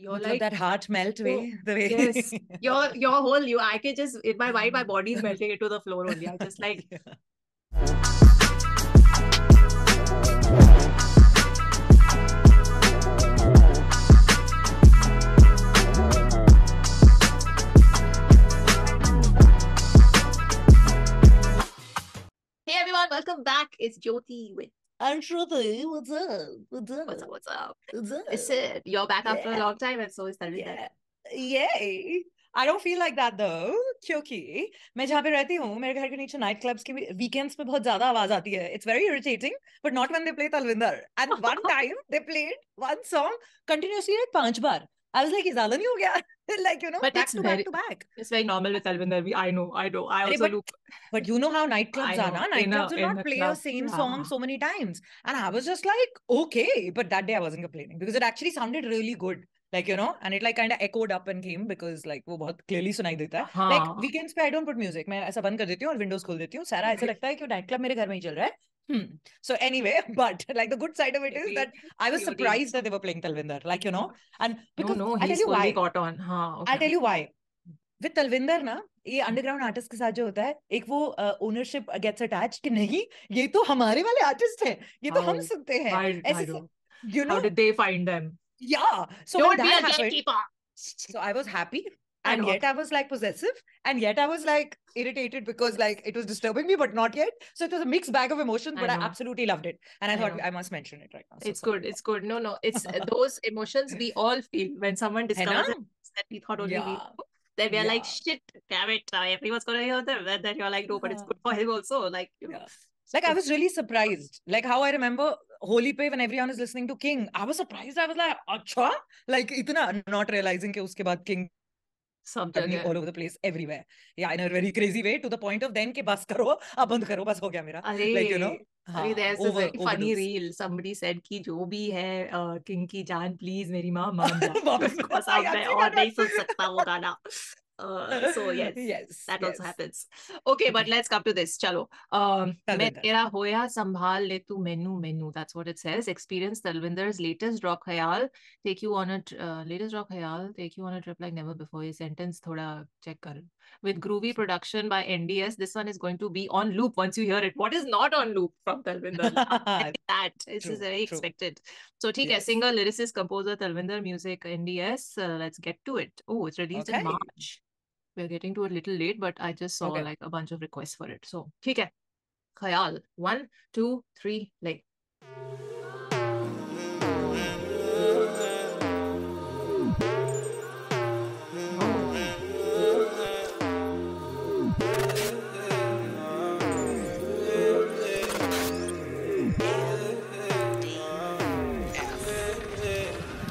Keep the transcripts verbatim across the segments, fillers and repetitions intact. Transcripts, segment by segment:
You're With like that heart melt way. Oh, the way. Yes. Your your whole you. I can just in my mind, my body is melting into the floor only. I just like. Yeah. Hey everyone, welcome back. It's Jyoti with I'm Shruti. What's up? What's up? What's up? What's up? What's up? It's it. You're back yeah. after a long time, and so is Talwiinder. Yay! I don't feel like that though, क्योंकि मैं जहाँ पे रहती हूँ, मेरे घर के नीचे night clubs के weekends पे बहुत ज़्यादा आवाज़ आती है. It's very irritating, but not when they play Talwiinder. And one time they played one song continuously like पांच बार. I was like, is Alan you gaya? Like, you know, but back to very, back to back. It's very normal with Talwiinder. I know, I know. I also but, look. But you know how nightclubs are, na? Nightclubs do not play the same yeah. song so many times. And I was just like, okay. But that day I wasn't complaining because it actually sounded really good. Like, you know, and it like kind of echoed up and came because like, वो बहुत clearly सुनाई देता है. Haan. Like, weekends पे I don't put music. मैं ऐसा बंद कर देती हूँ और windows खोल देती हूँ. सारा ऐसा लगता है कि nightclub मेरे घर में ही चल रहा है. Hmm. So anyway, but like the good side of it is that I was surprised that they were playing Talwiinder, like, you know, and because no, no, I'll tell you why. Got on. Haan, okay. I'll tell you why. With Talwiinder, na, ये underground artists के साथ जो होता है, एक वो uh, ownership gets attached कि नहीं, ये तो हमारे वाले artist हैं, ये तो हम सुनते हैं. I don't. You know, how did they find them? Yeah. So don't be a gatekeeper. So I was happy. And yet I was like possessive and yet I was like irritated because like it was disturbing me but not yet. So it was a mixed bag of emotions but I, I absolutely loved it. And I, I thought know. I must mention it right now. So it's sorry. good. It's good. No, no. It's those emotions we all feel when someone discovers that we thought only yeah. we knew. Then we are yeah. like, shit, damn it. Everyone's going to hear them. And then you're like, no, but it's good for him also. Like, you know. Yeah. Like I was really surprised. Like how I remember Holi pe when everyone is listening to King. I was surprised. I was like, acha? Like itna not realizing ke uske baad King Something all over the place, everywhere. Yeah, in a very crazy way, to the point of then, ke bas karo, ab band karo, bas ho gaya mera. Array, like, you know, array, there's over, a very funny overdose. Reel. Somebody said, ki jo bhi hai, uh, King ki jaan, please, meri maa, maan ja. Of course, I can't sakta wo gana. Uh, so yes, yes that yes. also happens. Okay, but let's come to this. Chalo. Um, main tera hoya sambhal le tu menu menu. That's what it says. Experience Talwinder's latest rock khayal. Take you on a uh, latest rock khayal. Take you on a trip like never before. Ye sentence thoda check kar. With groovy production by N D S, this one is going to be on loop once you hear it. What is not on loop from Talwinder? that this true, is very true. expected. So theek yes. hai, singer, lyricist, composer, Talwinder, music, N D S. Uh, let's get to it. Oh, it's released okay. in March. We're getting to it a little late, but I just saw okay. like a bunch of requests for it. So, theek hai. Khayaal. One, two, three, play.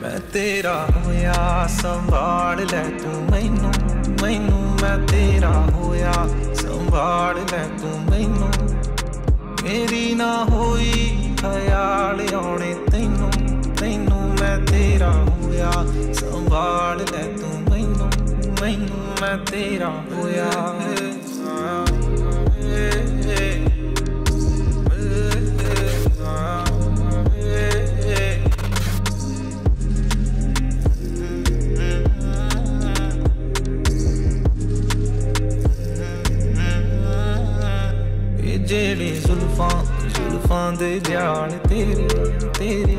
Main tera hoya sambhal le tu mainu mainu main tera hoya sambhal le tu mainu meri na hoi khayal aune tainu tainu main tera hoya sambhal le tu mainu mainu main tera hoya जेड़ी जुल्फां जुल्फां दे जाल तेरी तेरी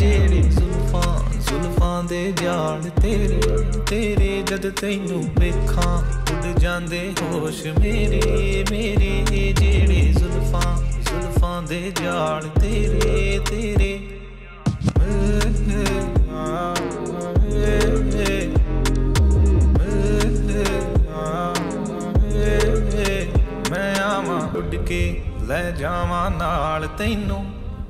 जेड़ी जुल्फां जुल्फां दे जाल तेरी तेरे जद तैनू वेखां उड़ जांदे होश मेरे मेरे जेड़ी जुल्फां जुल्फां दे जाल तेरे तेरे के ले जावा नाल तैनू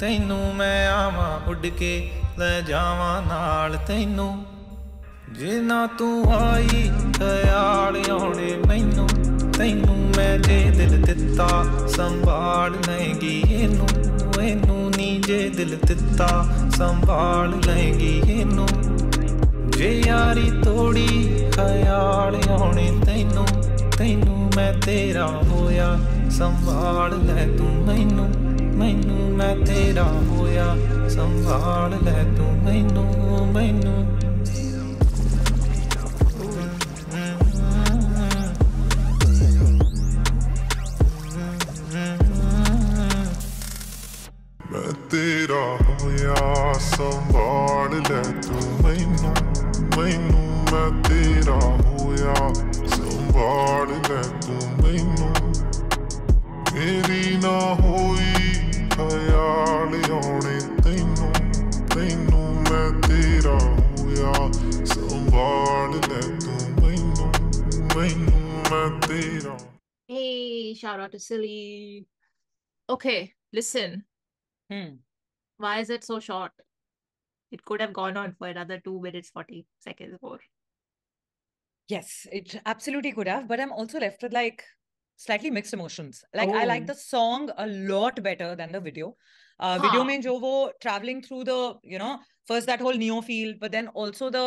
तैनू मैं आवा उड़ के ले जावा नाल तैनू जिना तू आई ख्याल आने मैनू तैनू मैं जे दिल दिता संभाल लेगी एनू एनू नी जे दिल दिता संभाल लेगी एनू जे यारी तोड़ी ख्याल आने तैनू तैनू मैं तेरा होया संभाल ले तू मैनू मैनू मैं तेरा होया संभाल ले तू मैनू मैनू ਮੈਨੂੰ ਮੈਨੂੰ ਮੈਂ ਤੇਰਾ ਹੋਇਆ ਸੰਭਾਲ ਲੈ ਤੂੰ ਮੈਨੂੰ ਮੇਰੀ ਨਾ ਹੋਈ ਖਿਆਲ ਆਉਣੇ ਤੈਨੂੰ ਤੈਨੂੰ ਮੈਂ ਤੇਰਾ ਹੋਇਆ ਸੰਭਾਲ ਲੈ ਤੂੰ ਮੈਨੂੰ ਮੈਨੂੰ ਮੈਂ ਤੇਰਾ Hey, shout out to Silly. Okay, listen. Hmm. Why is it so short? It could have gone on for another two minutes, forty seconds more. Yes, it absolutely could have. But I'm also left with like slightly mixed emotions. Like oh. I like the song a lot better than the video. Uh, huh. Video mein jo wo traveling through the, you know, first that whole Neo field, but then also the...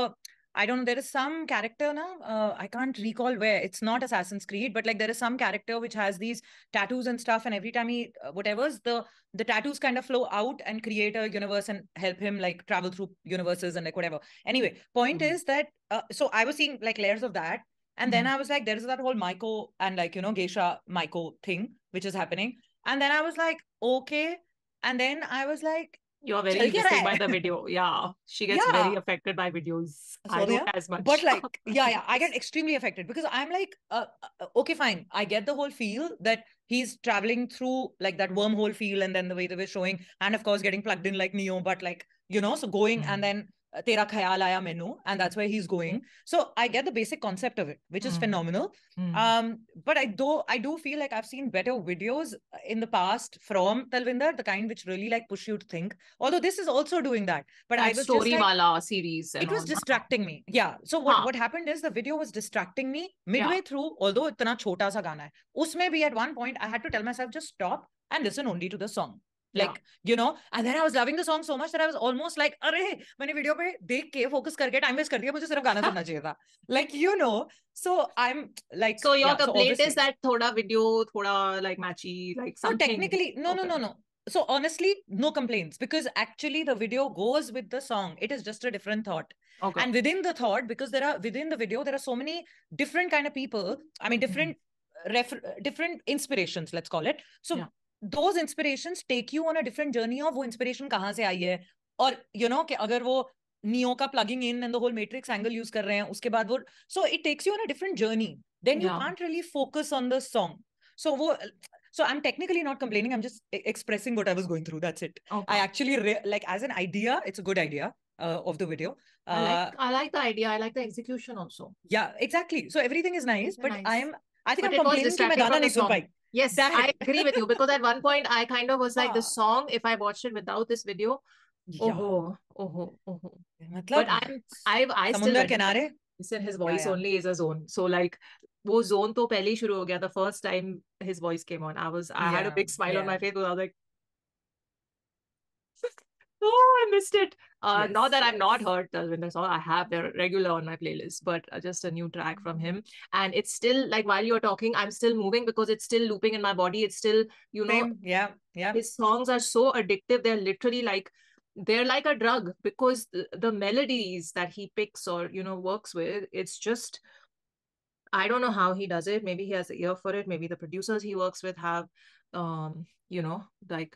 I don't know, there is some character now, uh, I can't recall where, it's not Assassin's Creed, but like there is some character which has these tattoos and stuff, and every time he, uh, whatever's, the the tattoos kind of flow out and create a universe and help him like travel through universes and like whatever. Anyway, point mm-hmm. is that, uh, so I was seeing like layers of that, and mm-hmm. then I was like, there's that whole Maiko and like, you know, Geisha Maiko thing, which is happening. And then I was like, okay. And then I was like, You're very interested by the video. Yeah. She gets yeah. very affected by videos. Sorry, I don't yeah? as much. But like, yeah, yeah. I get extremely affected because I'm like, uh, okay, fine. I get the whole feel that he's traveling through like that wormhole feel and then the way they were showing and of course getting plugged in like Neo, but like, you know, so going mm. and then uh, Tera Khayaal Aaya Mainu, and that's where he's going. Mm. So I get the basic concept of it, which is mm. phenomenal. Mm. Um, But I do, I do feel like I've seen better videos in the past from Talwiinder, the kind which really like push you to think. Although this is also doing that. But and I was story just like, wala series. It was distracting me. Yeah. So what, huh. what happened is the video was distracting me midway yeah. through, although itna chota sa gaana hai. Usme bhi at one point, I had to tell myself, just stop and listen only to the song. Like, yeah. you know, and then I was loving the song so much that I was almost like, arey, maine video pe dekh ke focus karke time waste kar diya, mujhe sirf gaana sunna chahiye tha. Like, you know, so I'm like... So your yeah, complaint so is that thoda video, thoda like matchy, like something? No, technically, no, okay. no, no, no. So honestly, no complaints because actually the video goes with the song. It is just a different thought. Okay. And within the thought, because there are, within the video, there are so many different kind of people. I mean, different, mm-hmm. refer different inspirations, let's call it. So... Yeah. Those inspirations take you on a different journey of wo inspiration kahan se aayi hai. Or, you know, ke agar wo Neo ka plugging in and the whole matrix angle use kar rahe hain, uske baad wo... So it takes you on a different journey. Then you yeah. can't really focus on the song. So wo... So I'm technically not complaining. I'm just expressing what I was going through. That's it. Okay. I actually, re like as an idea, it's a good idea uh, of the video. Uh, I, like, I like the idea. I like the execution also. Yeah, exactly. So everything is nice. But nice. I'm... I think but I'm complaining to my Ghana Next Yes, that. I agree with you because at one point I kind of was like ah. the song, if I watched it without this video, yeah. oh, oh, oh, oh. But I'm, I've, I still canare? Listen, his voice yeah, yeah. only is a zone. So like, wo zone to pehle shuru ho gaya, the first time his voice came on. I was, I yeah. had a big smile yeah. on my face because I was like, oh, I missed it. Uh, yes, not that yes. I've not heard Talwiinder song. I have their regular on my playlist, but just a new track from him. And it's still like while you're talking, I'm still moving because it's still looping in my body. It's still, you know, Same. yeah, yeah. His songs are so addictive. They're literally like, they're like a drug because the, the melodies that he picks or, you know, works with, it's just, I don't know how he does it. Maybe he has an ear for it. Maybe the producers he works with have, um, you know, like,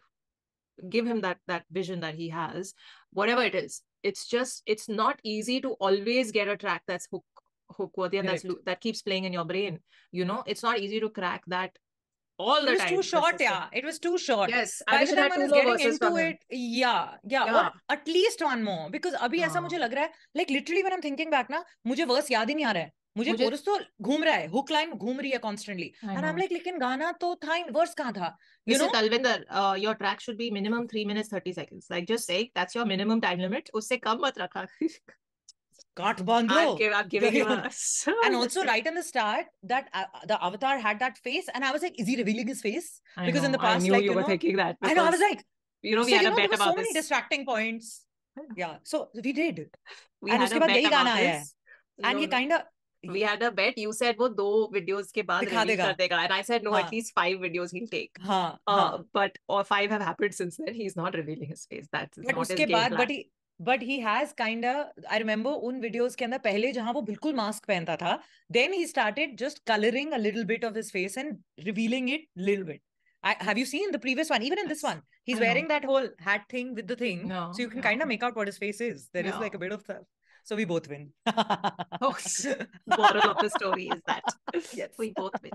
give him that that vision that he has, whatever it is. It's just, it's not easy to always get a track that's hook hook worthy and that's that keeps playing in your brain, you know. It's not easy to crack that all the time. It was too short. Yeah, it was too short. Yes, I wish I had two more verses from him. Yeah, yeah, or at least one more because abhi aisa mujhe lag raha hai, like literally when I'm thinking back na, mujhe verse yaad hi nahi aa raha hai. मुझे कोरस तो घूम रहा है, hook line घूम रही है constantly, and I'm like, लेकिन गाना तो था, verse कहाँ था? You know, Talwiinder, uh, your track should be minimum three minutes thirty seconds. Like just saying, that's your minimum time limit. उससे कम मत रखा. Cut band lo. I'm giving him a... And also right in the start, that uh, the avatar had that face, and I was like, is he revealing his face? I because know. in the past, I knew like you, you were know, thinking that. Because, I know. I was like, you know, we so, had you know, a bet about so this. So many distracting points. Yeah. So we did. We and had a bet about this. And he kind of. We had a bet. You said वो दो videos के बाद release कर देगा, and I said no, haan. at least five videos he'll take. हाँ, uh, haan. But or five have happened since then. He's not revealing his face. That's but not his game baad, plan. But he, but he has kind of. I remember उन videos के अंदर पहले जहाँ वो बिल्कुल mask पहनता था, then he started just coloring a little bit of his face and revealing it little bit. I, have you seen the previous one? Even in this one, he's I wearing know. that whole hat thing with the thing, no, so you can no. kind of make out what his face is. There no. is like a bit of that. So we both win. Oh, moral of the story is that yes. we both win.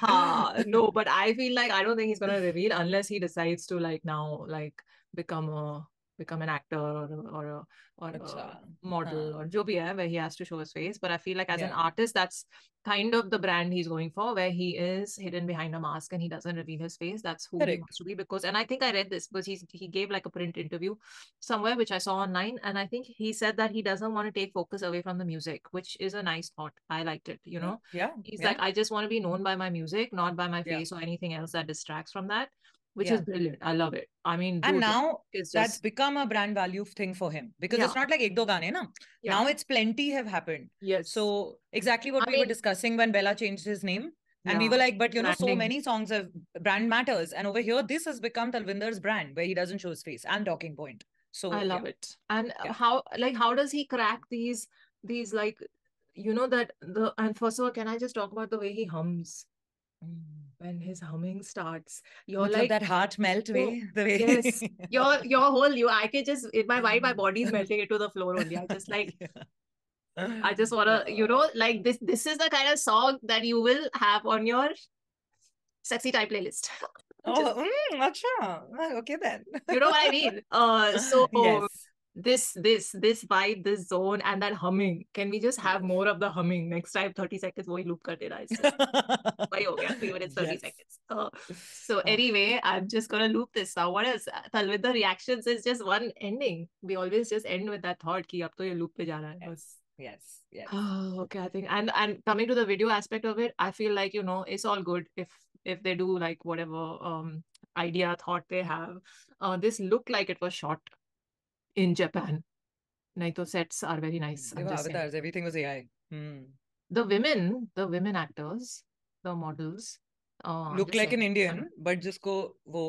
Ha, no, but I feel like I don't think he's going to reveal unless he decides to like now like become a become an actor or or a, or a model uh, or jo bhi hai, where he has to show his face. But I feel like as yeah. an artist, that's kind of the brand he's going for, where he is hidden behind a mask and he doesn't reveal his face. That's who Correct. He wants to be. Because, and I think I read this, because he's, he gave like a print interview somewhere, which I saw online. And I think he said that he doesn't want to take focus away from the music, which is a nice thought. I liked it, you know? Yeah. He's yeah. like, I just want to be known by my music, not by my face yeah. or anything else that distracts from that. Which yeah. is brilliant. I love it. I mean, and now just... that's become a brand value thing for him, because yeah. it's not like ek do gaane na. Yeah. Now it's plenty have happened. Yes. So exactly what I we mean... were discussing when Bella changed his name, yeah. and we were like, but you Branding. Know, so many songs have brand matters, and over here this has become Talwinder's brand, where he doesn't show his face and talking point. So I love yeah. it. And yeah. how like how does he crack these these like you know that the and first of all, can I just talk about the way he hums? When his humming starts, you're Matlab like that heart melt way. Oh, the way yes, your your whole you. I can just in my mind, my body's melting into the floor only. I just like, yeah. I just wanna, you know, like this. This is the kind of song that you will have on your sexy time playlist. Just, oh, mm, acha. Okay then. You know what I mean? Uh, so yes. this this this vibe, this zone, and that humming. Can we just have more of the humming next time? thirty seconds wohi loop kar dena hai. Bhai ho gaya, even it's thirty seconds. Uh, so anyway, I'm just gonna loop this now. What else? Talwinder reactions is just one ending. We always just end with that thought ki ab to ye loop pe jana hai. Yes. Yes. Yes. Oh, okay. I think and and coming to the video aspect of it, I feel like you know it's all good if if they do like whatever um idea thought they have. Uh, this looked like it was shot in Japan. Naito sets are very nice. I'm just avatars, everything was A I. Hmm. The women, the women actors, the models. Uh, Look like saying. An Indian, but just go wo,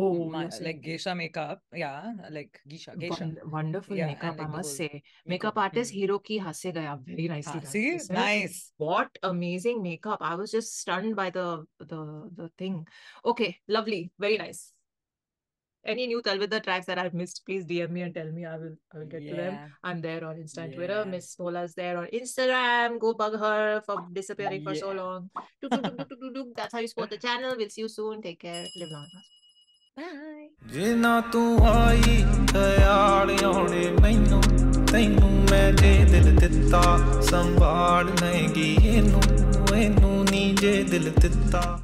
oh, ma, like Geisha makeup. Yeah, like Geisha. Geisha. Won wonderful yeah, makeup, like I must say. Makeup, makeup artist hmm. Hiroki Hasegaya. Very nicely ah, done. See? This nice. What amazing makeup. I was just stunned by the, the, the thing. Okay, lovely. Very nice. Any new Talwinder tracks that I've missed, please D M me and tell me. I will I will get yeah. to them. I'm there on Insta and yeah. Twitter. Miss Mola's there on Instagram. Go bug her for disappearing yeah. for so long. Do, do, do, do, do, do, do. That's how you support the channel. We'll see you soon. Take care. Live long. Bye.